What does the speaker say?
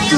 It's